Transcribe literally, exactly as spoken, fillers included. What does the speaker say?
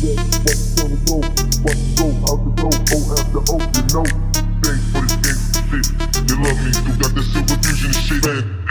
Yeah, what's on the go, what's the go, out the door, O after O, you know. Thanks for the gangsta shit, they love me, still got that silver fusion and shit, man.